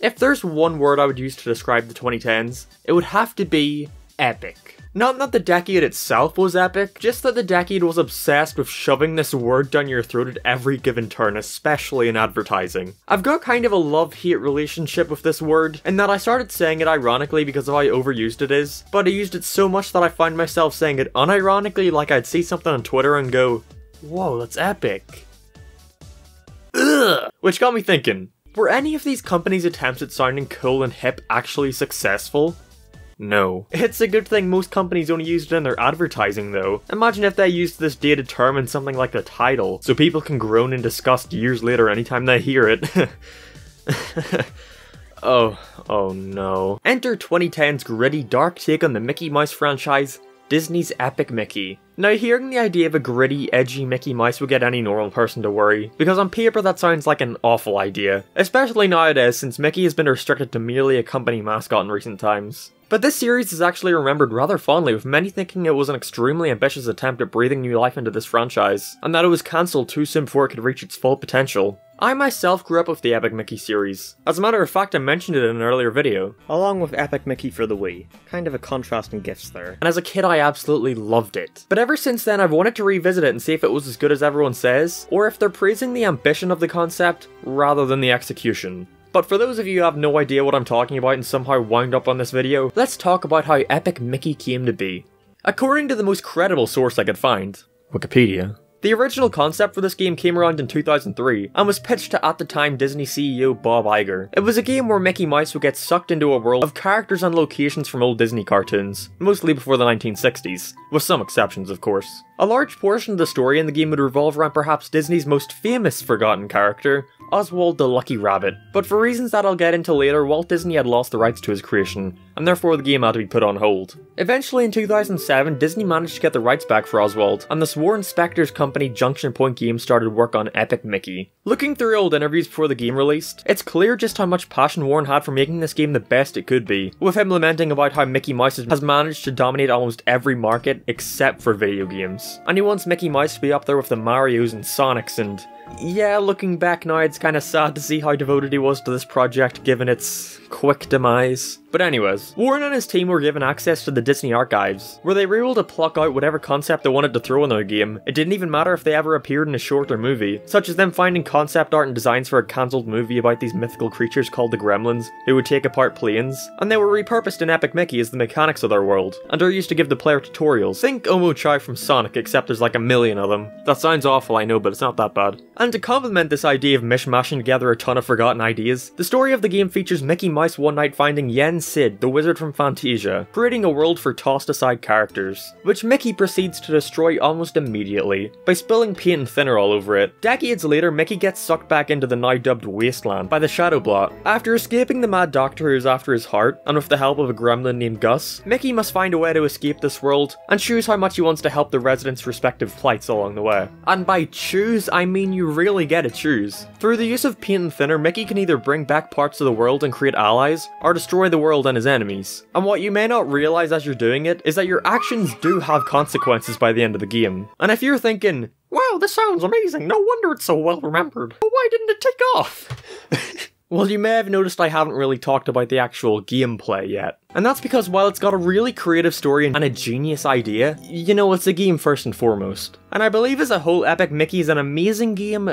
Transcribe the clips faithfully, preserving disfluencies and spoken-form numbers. If there's one word I would use to describe the twenty tens, it would have to be epic. Not that the decade itself was epic, just that the decade was obsessed with shoving this word down your throat at every given turn, especially in advertising. I've got kind of a love-hate relationship with this word, in that I started saying it ironically because of how overused it is, but I used it so much that I find myself saying it unironically, like I'd see something on Twitter and go, whoa, that's epic. Ugh! Which got me thinking, were any of these companies' attempts at sounding cool and hip actually successful? No. It's a good thing most companies only used it in their advertising though. Imagine if they used this day to determine something like the title, so people can groan in disgust years later anytime they hear it. oh, oh no. Enter twenty ten's gritty, dark take on the Mickey Mouse franchise, Disney's Epic Mickey. Now, hearing the idea of a gritty, edgy Mickey Mouse would get any normal person to worry, because on paper that sounds like an awful idea, especially nowadays since Mickey has been restricted to merely a company mascot in recent times. But this series is actually remembered rather fondly, with many thinking it was an extremely ambitious attempt at breathing new life into this franchise, and that it was cancelled too soon before it could reach its full potential. I myself grew up with the Epic Mickey series. As a matter of fact, I mentioned it in an earlier video. Along with Epic Mickey for the Wii. Kind of a contrast in gifts there. And as a kid I absolutely loved it. But ever since then I've wanted to revisit it and see if it was as good as everyone says, or if they're praising the ambition of the concept rather than the execution. But for those of you who have no idea what I'm talking about and somehow wound up on this video, let's talk about how Epic Mickey came to be. According to the most credible source I could find, Wikipedia, the original concept for this game came around in two thousand three, and was pitched to at the time Disney C E O Bob Iger. It was a game where Mickey Mouse would get sucked into a world of characters and locations from old Disney cartoons, mostly before the nineteen sixties, with some exceptions of course. A large portion of the story in the game would revolve around perhaps Disney's most famous forgotten character, Oswald the Lucky Rabbit, but for reasons that I'll get into later, Walt Disney had lost the rights to his creation, and therefore the game had to be put on hold. Eventually in two thousand seven, Disney managed to get the rights back for Oswald, and the sworn Spectre's company Junction Point Games started work on Epic Mickey. Looking through old interviews before the game released, it's clear just how much passion Warren had for making this game the best it could be, with him lamenting about how Mickey Mouse has managed to dominate almost every market except for video games, and he wants Mickey Mouse to be up there with the Marios and Sonics and... yeah, looking back now, it's kinda sad to see how devoted he was to this project given its quick demise. But anyways, Warren and his team were given access to the Disney archives, where they were able to pluck out whatever concept they wanted to throw in their game. It didn't even matter if they ever appeared in a short or movie, such as them finding concept art and designs for a cancelled movie about these mythical creatures called the Gremlins, who would take apart planes, and they were repurposed in Epic Mickey as the mechanics of their world, and are used to give the player tutorials. Think Omo Chai from Sonic, except there's like a million of them. That sounds awful, I know, but it's not that bad. And to complement this idea of mishmashing together a ton of forgotten ideas, the story of the game features Mickey Mouse one night finding Yen Sid, the wizard from Fantasia, creating a world for tossed aside characters, which Mickey proceeds to destroy almost immediately, by spilling paint and thinner all over it. Decades later, Mickey gets sucked back into the now dubbed Wasteland by the Shadow Blot. After escaping the mad doctor who's after his heart, and with the help of a gremlin named Gus, Mickey must find a way to escape this world, and choose how much he wants to help the residents' respective plights along the way. And by choose, I mean you really get to choose. Through the use of paint and thinner, Mickey can either bring back parts of the world and create allies, or destroy the world and his enemies. And what you may not realize as you're doing it, is that your actions do have consequences by the end of the game. And if you're thinking, wow, this sounds amazing, no wonder it's so well remembered, but why didn't it take off? Well, you may have noticed I haven't really talked about the actual gameplay yet. And that's because while it's got a really creative story and a genius idea, you know, it's a game first and foremost. And I believe as a whole, Epic Mickey is an amazing game,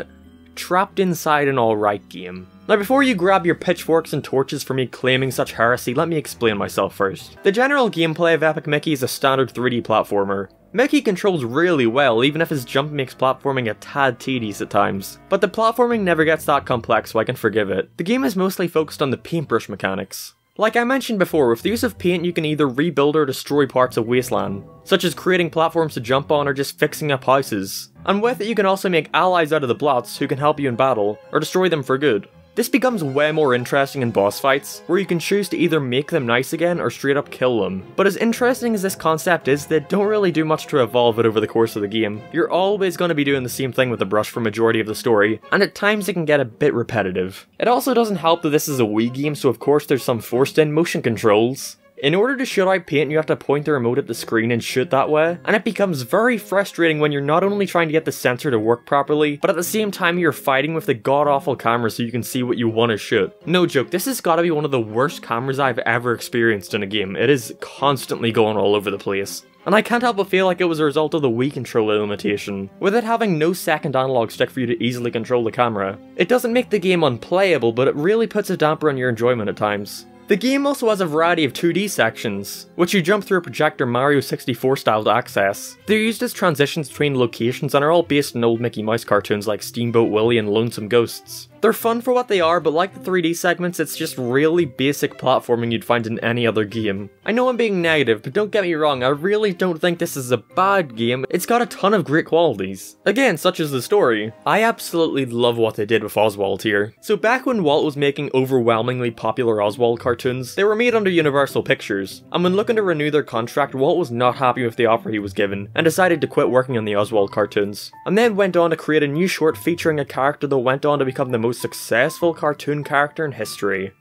trapped inside an alright game. Now, before you grab your pitchforks and torches for me claiming such heresy, let me explain myself first. The general gameplay of Epic Mickey is a standard three D platformer. Mickey controls really well, even if his jump makes platforming a tad tedious at times. But the platforming never gets that complex, so I can forgive it. The game is mostly focused on the paintbrush mechanics. Like I mentioned before, with the use of paint you can either rebuild or destroy parts of Wasteland, such as creating platforms to jump on or just fixing up houses. And with it you can also make allies out of the blots who can help you in battle, or destroy them for good. This becomes way more interesting in boss fights, where you can choose to either make them nice again or straight up kill them. But as interesting as this concept is, they don't really do much to evolve it over the course of the game. You're always going to be doing the same thing with the brush for majority of the story, and at times it can get a bit repetitive. It also doesn't help that this is a Wii game, so of course there's some forced in motion controls. In order to shoot out paint, you have to point the remote at the screen and shoot that way, and it becomes very frustrating when you're not only trying to get the sensor to work properly, but at the same time you're fighting with the god-awful camera so you can see what you want to shoot. No joke, this has got to be one of the worst cameras I've ever experienced in a game. It is constantly going all over the place. And I can't help but feel like it was a result of the Wii controller limitation, with it having no second analog stick for you to easily control the camera. It doesn't make the game unplayable, but it really puts a damper on your enjoyment at times. The game also has a variety of two D sections, which you jump through a projector Mario sixty-four style to access. They're used as transitions between locations and are all based on old Mickey Mouse cartoons like Steamboat Willie and Lonesome Ghosts. They're fun for what they are, but like the three D segments, it's just really basic platforming you'd find in any other game. I know I'm being negative, but don't get me wrong, I really don't think this is a bad game. It's got a ton of great qualities. Again, such as the story. I absolutely love what they did with Oswald here. So back when Walt was making overwhelmingly popular Oswald cartoons, they were made under Universal Pictures, and when looking to renew their contract, Walt was not happy with the offer he was given, and decided to quit working on the Oswald cartoons, and then went on to create a new short featuring a character that went on to become the most successful cartoon character in history.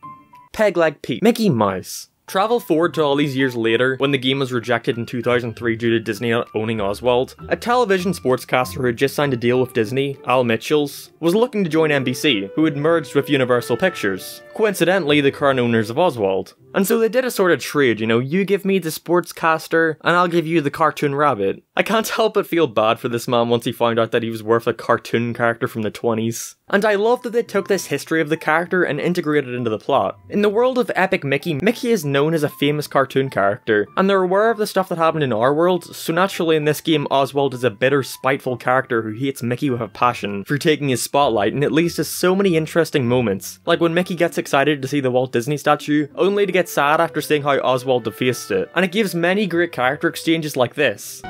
Peg Leg Pete. Mickey Mouse. Travel forward to all these years later, when the game was rejected in two thousand three due to Disney not owning Oswald, a television sportscaster who had just signed a deal with Disney, Al Mitchells, was looking to join N B C, who had merged with Universal Pictures, coincidentally the current owners of Oswald. And so they did a sort of trade, you know, you give me the sportscaster, and I'll give you the cartoon rabbit. I can't help but feel bad for this man once he found out that he was worth a cartoon character from the twenties. And I love that they took this history of the character and integrated it into the plot. In the world of Epic Mickey, Mickey is known as a famous cartoon character, and they're aware of the stuff that happened in our world, so naturally in this game Oswald is a bitter, spiteful character who hates Mickey with a passion for taking his spotlight, and it leads to so many interesting moments, like when Mickey gets excited to see the Walt Disney statue, only to get sad after seeing how Oswald defaced it, and it gives many great character exchanges like this.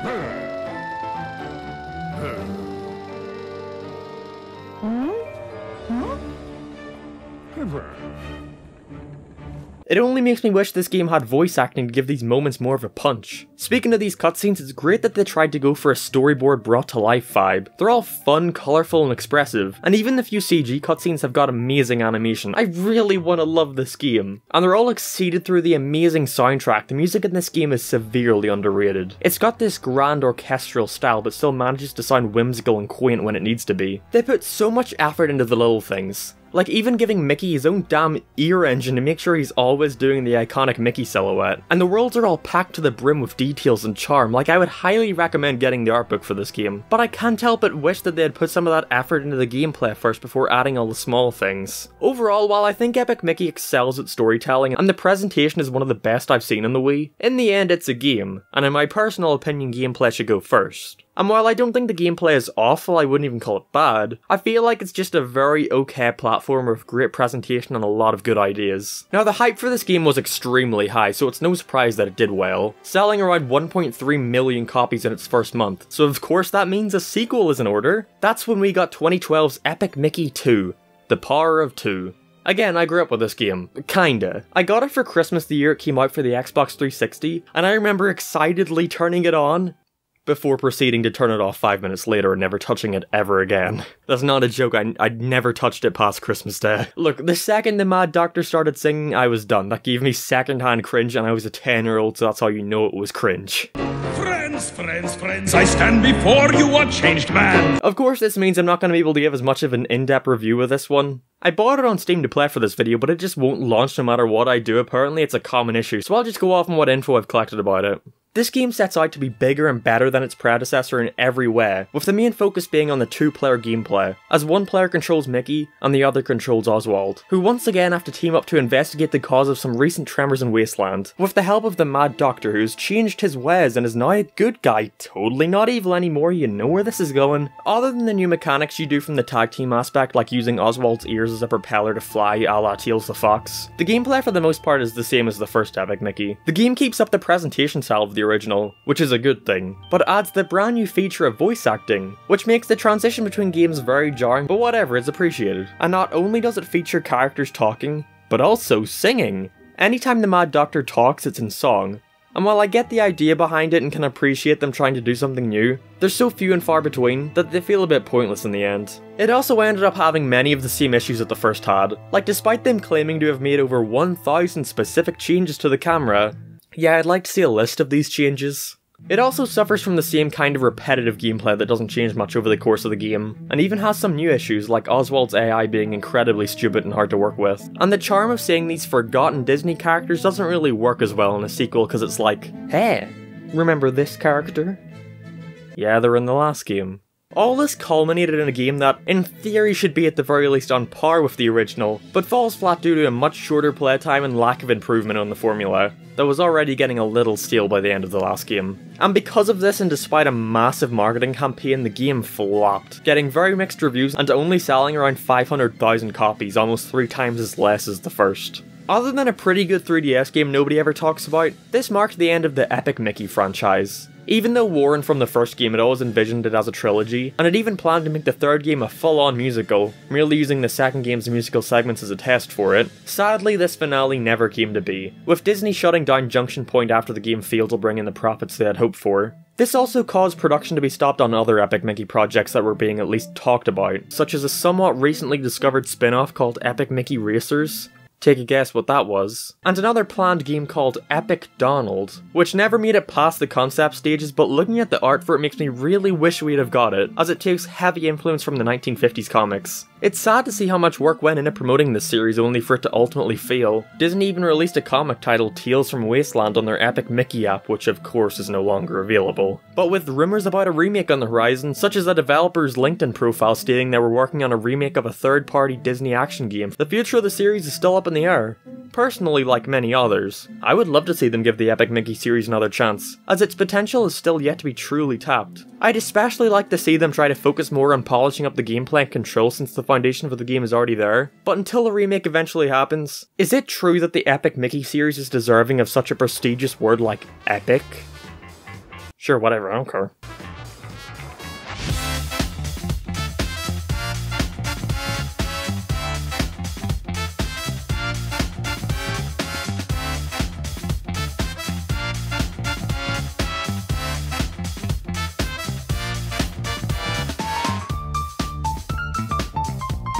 It only makes me wish this game had voice acting to give these moments more of a punch. Speaking of these cutscenes, it's great that they tried to go for a storyboard brought to life vibe. They're all fun, colourful and expressive, and even the few C G cutscenes have got amazing animation. I really want to love this game. And they're all exceeded through the amazing soundtrack. The music in this game is severely underrated. It's got this grand orchestral style but still manages to sound whimsical and quaint when it needs to be. They put so much effort into the little things. Like even giving Mickey his own damn ear engine to make sure he's always doing the iconic Mickey silhouette. And the worlds are all packed to the brim with details and charm, like I would highly recommend getting the art book for this game. But I can't help but wish that they had put some of that effort into the gameplay first before adding all the small things. Overall, while I think Epic Mickey excels at storytelling and the presentation is one of the best I've seen on the Wii, in the end it's a game, and in my personal opinion gameplay should go first. And while I don't think the gameplay is awful, I wouldn't even call it bad, I feel like it's just a very okay platformer with great presentation and a lot of good ideas. Now the hype for this game was extremely high, so it's no surprise that it did well, selling around one point three million copies in its first month, so of course that means a sequel is in order. That's when we got twenty twelve's Epic Mickey two, The Power of Two. Again, I grew up with this game. Kinda. I got it for Christmas the year it came out for the Xbox three sixty, and I remember excitedly turning it on, before proceeding to turn it off five minutes later and never touching it ever again. That's not a joke, I, I never touched it past Christmas Day. Look, the second the Mad Doctor started singing, I was done. That gave me secondhand cringe and I was a ten year old, so that's how you know it was cringe. Friends, friends, friends, I stand before you a changed man. Of course this means I'm not going to be able to give as much of an in-depth review of this one. I bought it on Steam to play for this video, but it just won't launch no matter what I do. Apparently it's a common issue, so I'll just go off on what info I've collected about it. This game sets out to be bigger and better than its predecessor in every way, with the main focus being on the two-player gameplay, as one player controls Mickey and the other controls Oswald, who once again have to team up to investigate the cause of some recent tremors in Wasteland, with the help of the Mad Doctor who's changed his ways and is now a good guy, totally not evil anymore, you know where this is going. Other than the new mechanics you do from the tag team aspect, like using Oswald's ears as a propeller to fly a la Tails the Fox, the gameplay for the most part is the same as the first Epic Mickey. The game keeps up the presentation style of the original, which is a good thing, but adds the brand new feature of voice acting, which makes the transition between games very jarring, but whatever, it's appreciated. And not only does it feature characters talking, but also singing. Anytime the Mad Doctor talks, it's in song. And while I get the idea behind it and can appreciate them trying to do something new, they're so few and far between that they feel a bit pointless in the end. It also ended up having many of the same issues that the first had, like despite them claiming to have made over one thousand specific changes to the camera, Yeah, I'd like to see a list of these changes. It also suffers from the same kind of repetitive gameplay that doesn't change much over the course of the game, and even has some new issues like Oswald's A I being incredibly stupid and hard to work with. And the charm of seeing these forgotten Disney characters doesn't really work as well in a sequel because it's like, hey, remember this character? Yeah, they're in the last game. All this culminated in a game that, in theory, should be at the very least on par with the original, but falls flat due to a much shorter playtime and lack of improvement on the formula that was already getting a little stale by the end of the last game. And because of this, and despite a massive marketing campaign, the game flopped, getting very mixed reviews and only selling around five hundred thousand copies, almost three times as less as the first. Other than a pretty good three D S game nobody ever talks about, this marked the end of the Epic Mickey franchise. Even though Warren from the first game had always envisioned it as a trilogy, and had even planned to make the third game a full-on musical, merely using the second game's musical segments as a test for it, sadly this finale never came to be, with Disney shutting down Junction Point after the game failed to bring in the profits they had hoped for. This also caused production to be stopped on other Epic Mickey projects that were being at least talked about, such as a somewhat recently discovered spin-off called Epic Mickey Racers. Take a guess what that was. And another planned game called Epic Donald, which never made it past the concept stages, but looking at the art for it makes me really wish we'd have got it, as it takes heavy influence from the nineteen fifties comics. It's sad to see how much work went into promoting this series only for it to ultimately fail. Disney even released a comic titled Tales from Wasteland on their Epic Mickey app, which of course is no longer available. But with rumours about a remake on the horizon, such as the developer's LinkedIn profile stating they were working on a remake of a third-party Disney action game, the future of the series is still up in the air. Personally, like many others, I would love to see them give the Epic Mickey series another chance, as its potential is still yet to be truly tapped. I'd especially like to see them try to focus more on polishing up the gameplay and control since the foundation for the game is already there, but until a remake eventually happens, is it true that the Epic Mickey series is deserving of such a prestigious word like epic? Sure, whatever, I don't care.